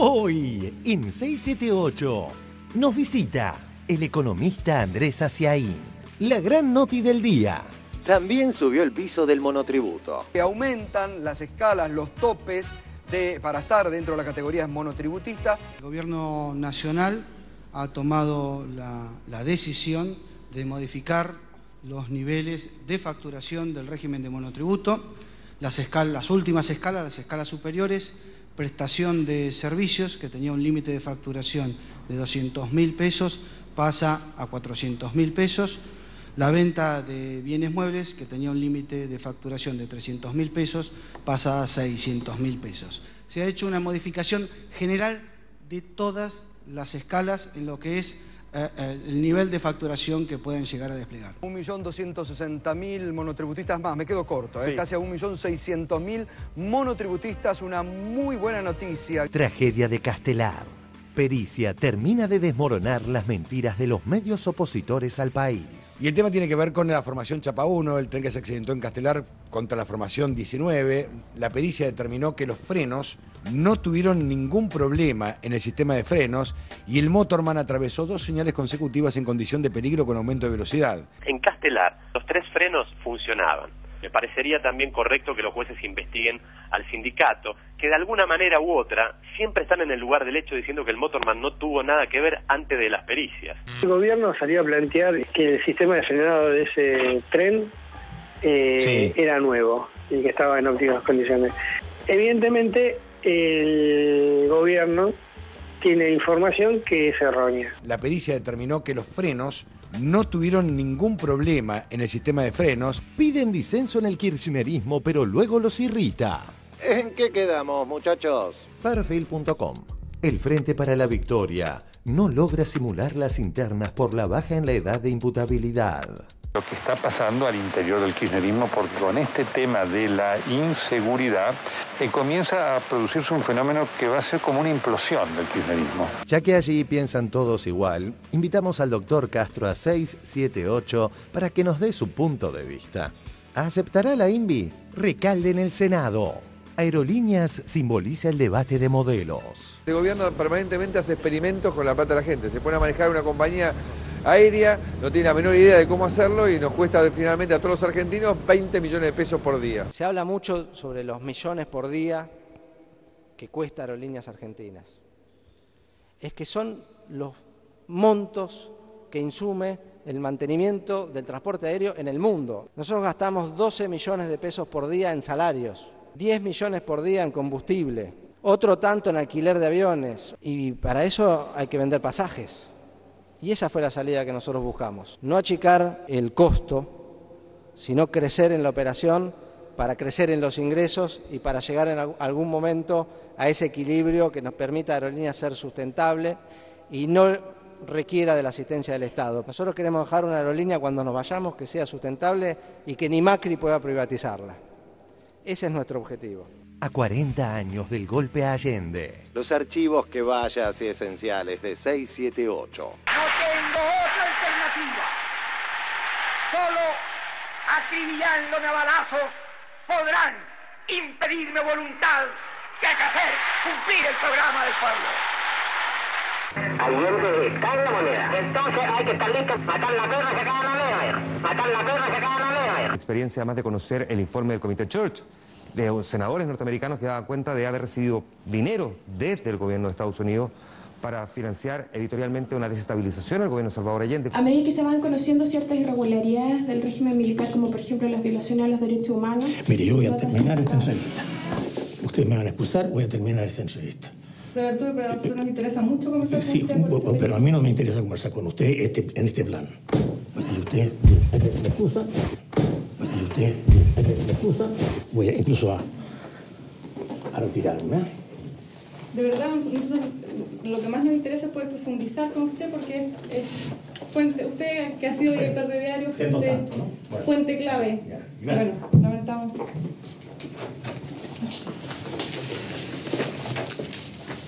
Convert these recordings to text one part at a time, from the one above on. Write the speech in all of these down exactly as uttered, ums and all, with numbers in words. Hoy, en seis siete ocho, nos visita el economista Andrés Asciain. La gran noti del día. También subió el piso del monotributo. Que aumentan las escalas, los topes de, para estar dentro de la categoría monotributista. El gobierno nacional ha tomado la, la decisión de modificar los niveles de facturación del régimen de monotributo, las, escalas, las últimas escalas, las escalas superiores, prestación de servicios, que tenía un límite de facturación de doscientos mil pesos, pasa a cuatrocientos mil pesos, la venta de bienes muebles, que tenía un límite de facturación de trescientos mil pesos, pasa a seiscientos mil pesos. Se ha hecho una modificación general de todas las escalas en lo que es eh, el nivel de facturación que pueden llegar a desplegar. un millón doscientos sesenta mil monotributistas más, me quedo corto, sí. eh, casi a un millón seiscientos mil monotributistas, una muy buena noticia. Tragedia de Castelar. Pericia termina de desmoronar las mentiras de los medios opositores al país. Y el tema tiene que ver con la formación Chapa uno, el tren que se accidentó en Castelar contra la formación diecinueve. La pericia determinó que los frenos no tuvieron ningún problema en el sistema de frenos y el motorman atravesó dos señales consecutivas en condición de peligro con aumento de velocidad. En Castelar, los tres frenos funcionaban. Me parecería también correcto que los jueces investiguen al sindicato, que de alguna manera u otra siempre están en el lugar del hecho diciendo que el motorman no tuvo nada que ver antes de las pericias. El gobierno salió a plantear que el sistema de frenado de ese tren eh, sí. era nuevo y que estaba en óptimas condiciones. Evidentemente el gobierno tiene información que es errónea. La pericia determinó que los frenos no tuvieron ningún problema en el sistema de frenos. Piden disenso en el kirchnerismo, pero luego los irrita. ¿En qué quedamos, muchachos? Perfil punto com. El Frente para la Victoria no logra simular las internas por la baja en la edad de imputabilidad. Lo que está pasando al interior del kirchnerismo, porque con este tema de la inseguridad eh, comienza a producirse un fenómeno que va a ser como una implosión del kirchnerismo. Ya que allí piensan todos igual, invitamos al doctor Castro a seis siete ocho para que nos dé su punto de vista. ¿Aceptará la INVI? Recalde en el Senado. Aerolíneas simboliza el debate de modelos. El gobierno permanentemente hace experimentos con la plata de la gente. Se pone a manejar una compañía aérea, no tiene la menor idea de cómo hacerlo y nos cuesta finalmente a todos los argentinos veinte millones de pesos por día. Se habla mucho sobre los millones por día que cuesta Aerolíneas Argentinas. Es que son los montos que insume el mantenimiento del transporte aéreo en el mundo. Nosotros gastamos doce millones de pesos por día en salarios, diez millones por día en combustible, otro tanto en alquiler de aviones, y para eso hay que vender pasajes. Y esa fue la salida que nosotros buscamos. No achicar el costo, sino crecer en la operación para crecer en los ingresos y para llegar en algún momento a ese equilibrio que nos permita a Aerolíneas ser sustentable y no requiera de la asistencia del Estado. Nosotros queremos dejar una aerolínea cuando nos vayamos que sea sustentable y que ni Macri pueda privatizarla. Ese es nuestro objetivo. A cuarenta años del golpe a Allende. Los archivos que vaya hacia esenciales de seis siete ocho. No tengo otra alternativa. Solo acribillándome a balazos podrán impedirme voluntad de hacer cumplir el programa del pueblo. Allende está en la moneda. Entonces hay que estar listos. Matar la perra, sacar la moneda. Matar la perra, sacar la moneda. Experiencia además de conocer el informe del Comité Church, de senadores norteamericanos que daban cuenta de haber recibido dinero desde el gobierno de Estados Unidos para financiar editorialmente una desestabilización al gobierno de Salvador Allende. A medida que se van conociendo ciertas irregularidades del régimen militar, como por ejemplo las violaciones a los derechos humanos... Mire, yo voy a terminar esta entrevista. Ustedes me van a excusar, voy a terminar esta entrevista. Doctor Arturo, pero a nosotros nos interesa mucho conversar con usted. Sí, pero a mí no me interesa conversar con usted este, en este plan. Así que usted me excusa... Así usted me excusa, voy a, incluso a, a retirarme. De verdad, nosotros lo que más nos interesa es poder profundizar con usted porque es, es fuente, usted que ha sido director de diario, fuente, tanto, ¿no? Bueno, fuente clave. Ya, gracias. Bueno, lamentamos.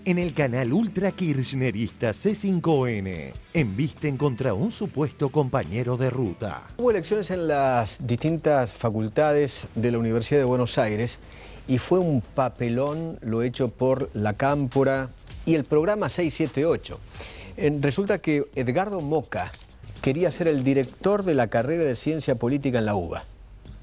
En el canal ultra kirchnerista C cinco N, embisten contra un supuesto compañero de ruta. Hubo elecciones en las distintas facultades de la Universidad de Buenos Aires y fue un papelón lo hecho por la Cámpora y el programa seis siete ocho. Eh, resulta que Edgardo Mocca quería ser el director de la carrera de Ciencia Política en la U B A.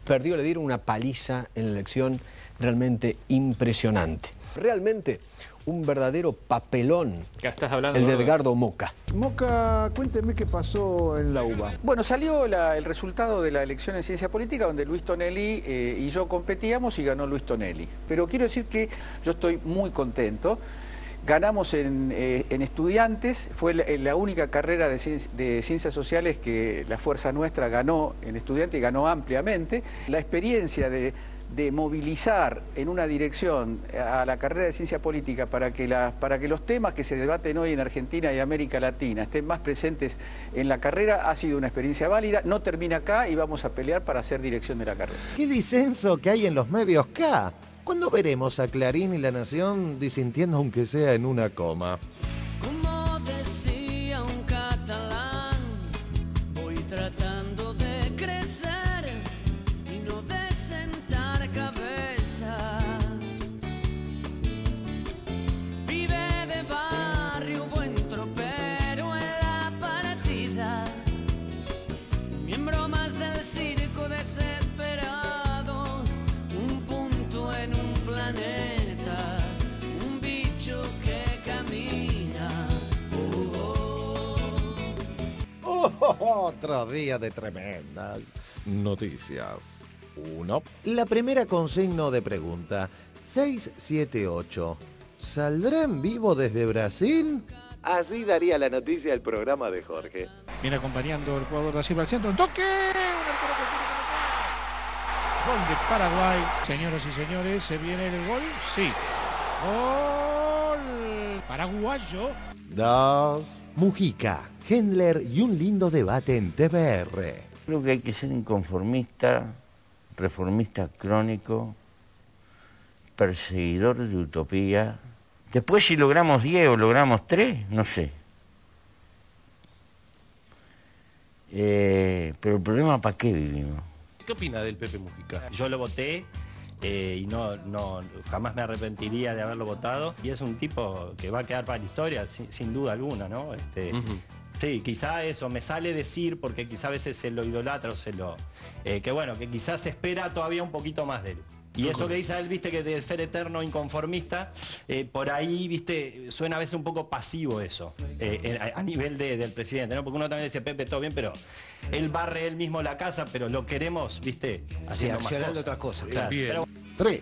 Perdió, le dieron una paliza en la elección realmente impresionante. Realmente un verdadero papelón, ¿estás hablando? El de Edgardo Mocca. Mocca, cuénteme qué pasó en la U B A. Bueno, salió la, el resultado de la elección en Ciencia Política, donde Luis Tonelli eh, y yo competíamos y ganó Luis Tonelli. Pero quiero decir que yo estoy muy contento. Ganamos en, eh, en estudiantes, fue la, la única carrera de, cien, de ciencias sociales que la fuerza nuestra ganó en estudiantes y ganó ampliamente. La experiencia de... de movilizar en una dirección a la carrera de Ciencia Política para que, la, para que los temas que se debaten hoy en Argentina y América Latina estén más presentes en la carrera ha sido una experiencia válida. No termina acá y vamos a pelear para hacer dirección de la carrera. ¿Qué disenso que hay en los medios acá? ¿Cuándo veremos a Clarín y La Nación disintiendo aunque sea en una coma? Como decía un catalán, voy tratando de crecer. Otro día de tremendas noticias. Uno. La primera con signo de pregunta. seis siete ocho. ¿Saldrá en vivo desde Brasil? Así daría la noticia el programa de Jorge. Viene acompañando el jugador de Brasil al centro. ¡Un toque! Gol de Paraguay. Señoras y señores, ¿se viene el gol? Sí. Gol paraguayo. Dos. Mujica, Hendler y un lindo debate en T B R. Creo que hay que ser inconformista, reformista crónico, perseguidor de utopía. Después si logramos diez o logramos tres, no sé. Eh, pero el problema, ¿para qué vivimos? ¿Qué opina del Pepe Mujica? Yo lo voté. Eh, y no, no, jamás me arrepentiría de haberlo votado. Y es un tipo que va a quedar para la historia, sin, sin duda alguna, ¿no? Este, uh-huh. Sí, quizá eso me sale decir, porque quizá a veces se lo idolatra o se lo... Eh, que bueno, que quizás se espera todavía un poquito más de él. Y eso que dice él, viste, que de ser eterno inconformista, eh, por ahí, viste, suena a veces un poco pasivo eso, eh, eh, a nivel de, del presidente, ¿no? Porque uno también dice, Pepe, todo bien, pero él barre él mismo la casa, pero lo queremos, viste, haciendo sí, más otras cosas. Claro. Pero... Tres.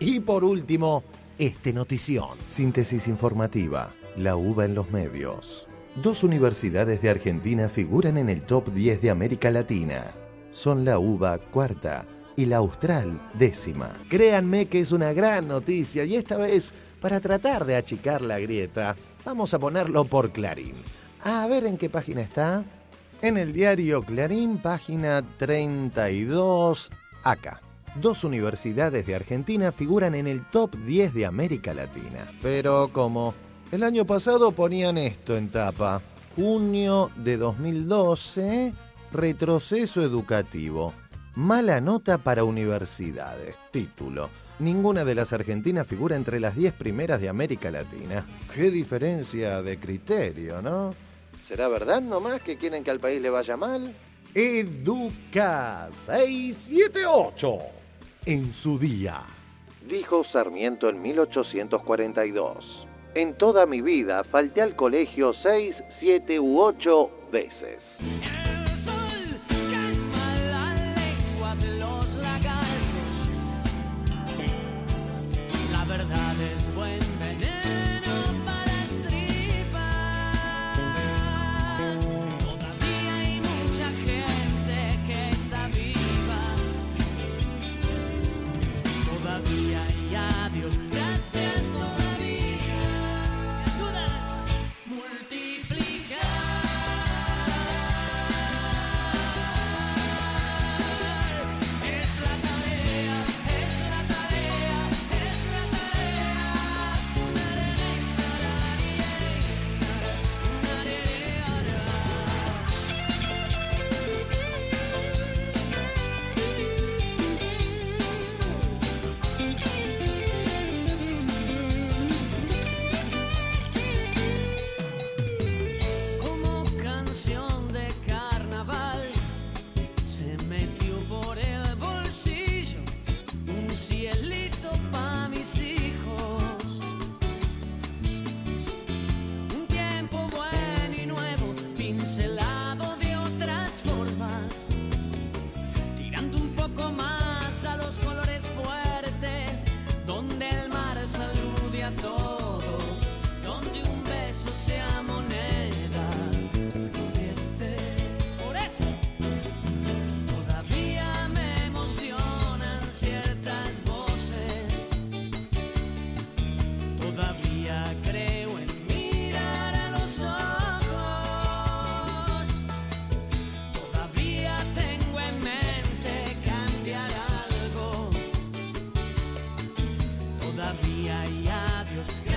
Y por último, este notición. Síntesis informativa, la U B A en los medios. Dos universidades de Argentina figuran en el top diez de América Latina. Son la U B A cuarta y la Austral décima. Créanme que es una gran noticia y esta vez, para tratar de achicar la grieta, vamos a ponerlo por Clarín. A ver en qué página está. En el diario Clarín, página treinta y dos, acá. Dos universidades de Argentina figuran en el top diez de América Latina. Pero como el año pasado ponían esto en tapa. Junio de dos mil doce, retroceso educativo. Mala nota para universidades. Título. Ninguna de las argentinas figura entre las diez primeras de América Latina. Qué diferencia de criterio, ¿no? ¿Será verdad nomás que quieren que al país le vaya mal? Educa seis siete ocho. En su día. Dijo Sarmiento en mil ochocientos cuarenta y dos. En toda mi vida falté al colegio seis, siete u ocho veces. día y adiós.